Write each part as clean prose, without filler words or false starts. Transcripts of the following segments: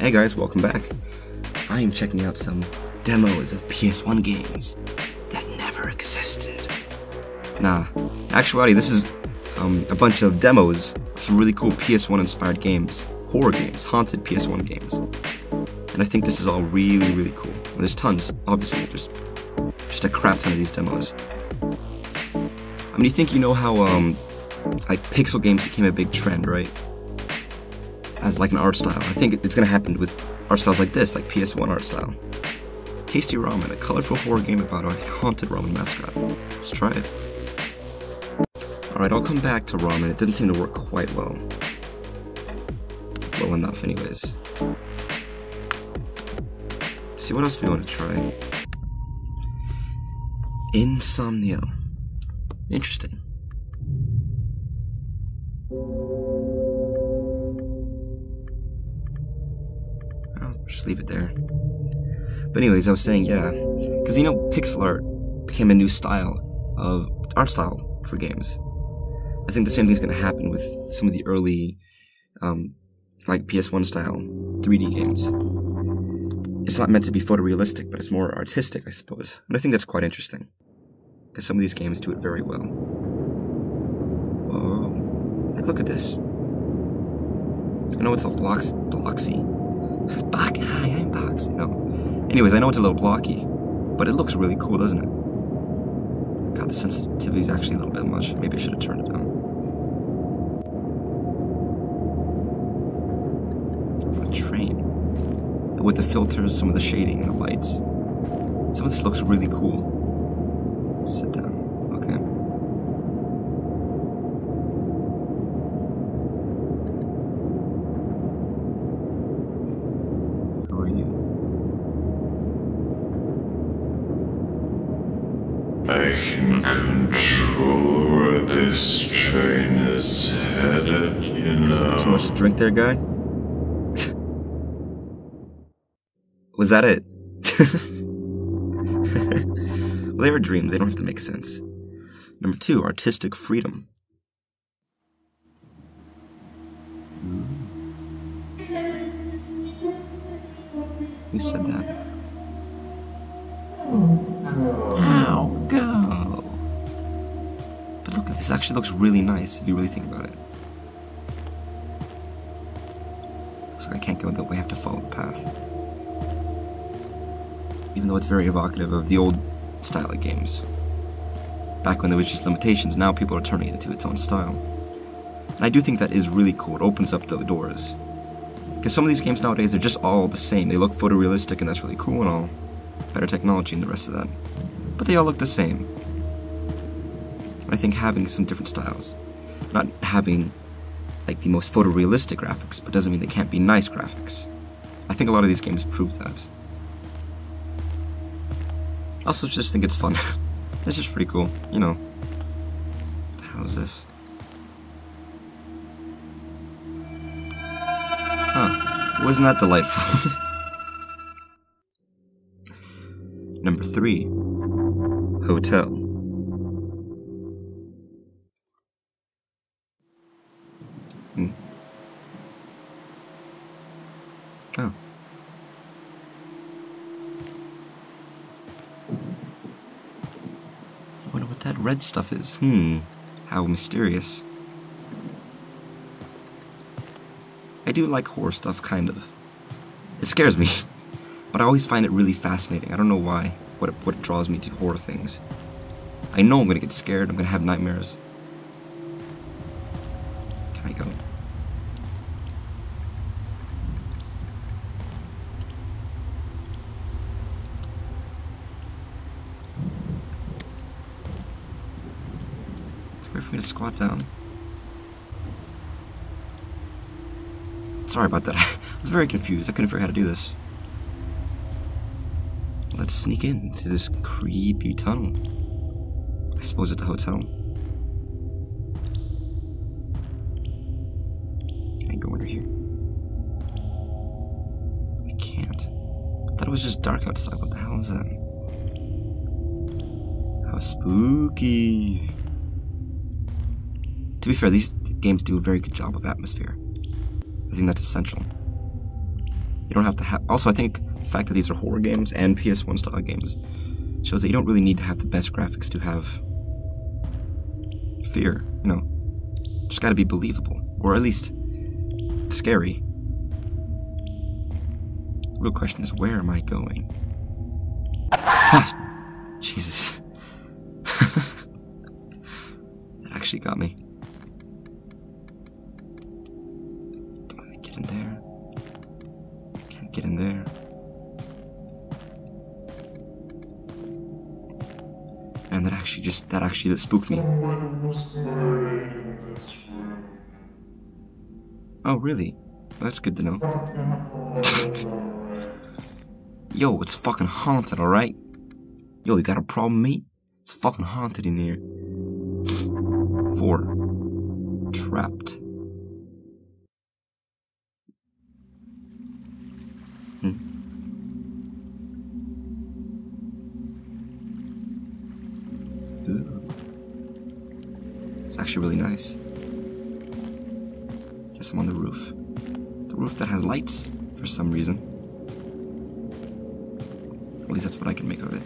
Hey guys, welcome back. I am checking out some demos of PS1 games that never existed. Nah, in actuality, this is a bunch of demos of some really cool PS1 inspired games, horror games, haunted PS1 games. And I think this is all really, really cool. And there's tons, obviously, just a crap ton of these demos. I mean, you think you know how like pixel games became a big trend, right? As like an art style. I think it's gonna happen with art styles like this, like PS1 art style. Tasty Ramen, a colorful horror game about a haunted ramen mascot. Let's try it. Alright, I'll come back to ramen. It didn't seem to work quite well. Well enough, anyways. Let's see, what else do we want to try? In Somnio. Interesting. Just leave it there. But anyways, I was saying, yeah, because you know, pixel art became a new style of art style for games. I think the same thing's going to happen with some of the early, like PS1 style 3D games. It's not meant to be photorealistic, but it's more artistic, I suppose. And I think that's quite interesting, because some of these games do it very well. Whoa! Like, look at this. I know it's all bloxy. No. Anyways, I know it's a little blocky, but it looks really cool, doesn't it? God, the sensitivity's actually a little bit much. Maybe I should have turned it down. A train. With the filters, some of the shading, the lights. Some of this looks really cool. Sit down. Okay. I can control where this train is headed, you know. Too much to drink there, guy? Was that it? Well, they were dreams. They don't have to make sense. Number two, artistic freedom. Who said that? Ow. Go! But look, this actually looks really nice if you really think about it. Looks like I can't go that way, I have to follow the path. Even though it's very evocative of the old style of games. Back when there was just limitations, now people are turning it into its own style. And I do think that is really cool, it opens up the doors. Because some of these games nowadays are just all the same, they look photorealistic and that's really cool and all. Better technology and the rest of that. But they all look the same. And I think having some different styles, not having like the most photorealistic graphics, but doesn't mean they can't be nice graphics. I think a lot of these games prove that. I also just think it's fun. It's just pretty cool, you know. What the hell is this? Huh. Wasn't that delightful? Number three. Hotel. Oh. I wonder what that red stuff is. How mysterious. I do like horror stuff, kind of. It scares me. But I always find it really fascinating. I don't know why, what draws me to horror things. I know I'm gonna get scared, I'm gonna have nightmares. Can I go? It's weird for me to squat down. Sorry about that, I was very confused. I couldn't figure out how to do this. Let's sneak into this creepy tunnel. I suppose at the hotel. Can I go under here? I can't. I thought it was just dark outside. What the hell is that? How spooky. To be fair, these games do a very good job of atmosphere. I think that's essential. You don't have to have... Also, I think the fact that these are horror games and PS1 style games shows that you don't really need to have the best graphics to have fear, you know. Just gotta be believable, or at least scary. The real question is, where am I going? Ah, Jesus. That actually got me. Get in there. Can't get in there. And that actually just, that spooked me. Oh, really? Well, that's good to know. Yo, it's fucking haunted, alright? Yo, you got a problem, mate? It's fucking haunted in here. 4. Trapped. It's actually really nice. Guess I'm on the roof. The roof that has lights for some reason. At least that's what I can make of it.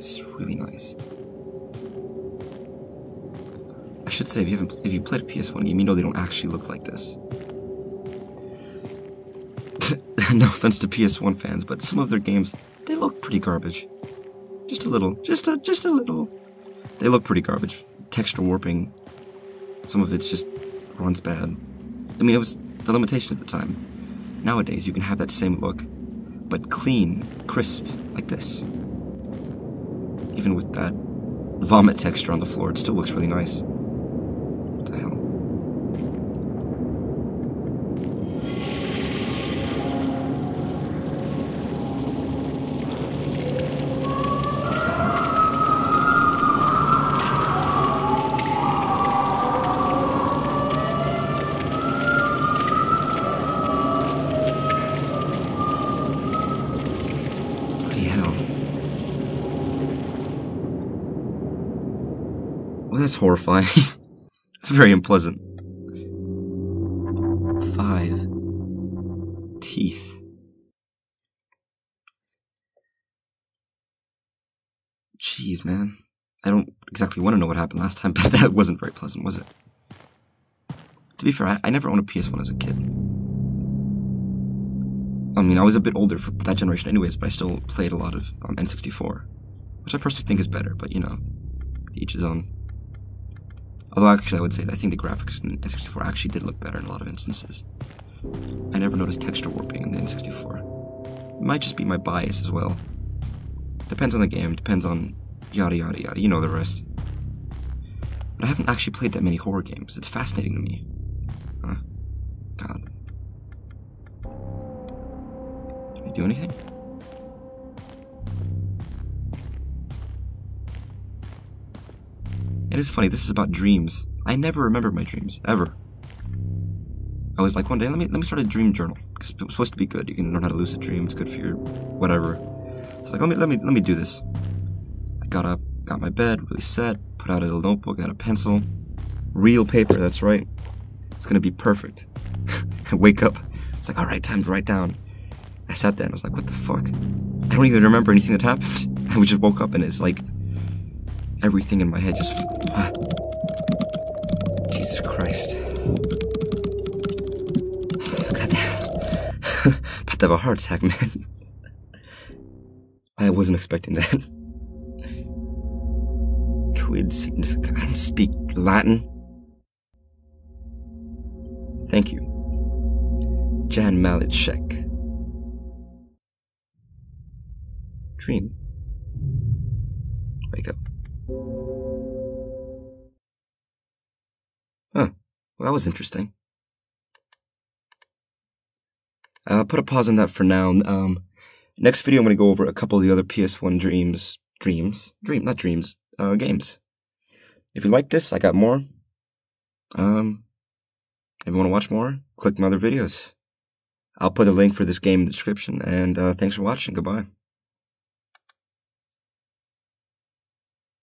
It's really nice. I should say, if you played a PS1 game, you know they don't actually look like this. No offense to PS1 fans, but some of their games, they look pretty garbage. Just a little. Just a little. They look pretty garbage. Texture warping. Some of it's just runs bad. I mean, it was the limitation at the time. Nowadays, you can have that same look, but clean, crisp, like this. Even with that vomit texture on the floor, it still looks really nice. That's horrifying. It's very unpleasant. 5. Teeth. Jeez, man. I don't exactly want to know what happened last time, but that wasn't very pleasant, was it? To be fair, I never owned a PS1 as a kid. I mean, I was a bit older for that generation anyways, but I still played a lot of N64. Which I personally think is better, but you know, each his own. Although actually I would say that I think the graphics in N64 actually did look better in a lot of instances. I never noticed texture warping in the N64. It might just be my bias as well. Depends on the game, depends on yada yada yada, you know the rest. But I haven't actually played that many horror games, it's fascinating to me. Huh? God. Did we do anything? It is funny, this is about dreams. I never remember my dreams, ever. I was like, one day, let me start a dream journal. Because it was supposed to be good. You can learn how to lucid dream, it's good for your whatever. So I was like, let me do this. I got up, got my bed, really set, put out a little notebook, got a pencil. Real paper, that's right. It's gonna be perfect. I wake up, it's like, alright, time to write down. I sat there and I was like, what the fuck? I don't even remember anything that happened. We just woke up and it's like, everything in my head just... Ah. Jesus Christ. God damn. About to have a heart attack, man. I wasn't expecting that. Quid significa... I don't speak Latin. Thank you. Jan-malitschek. Dream. Wake up. Huh. Well, that was interesting. I'll put a pause on that for now. Next video I'm going to go over a couple of the other PS1 games. If you like this, I got more. If you want to watch more, click my other videos. I'll put a link for this game in the description, and thanks for watching. Goodbye.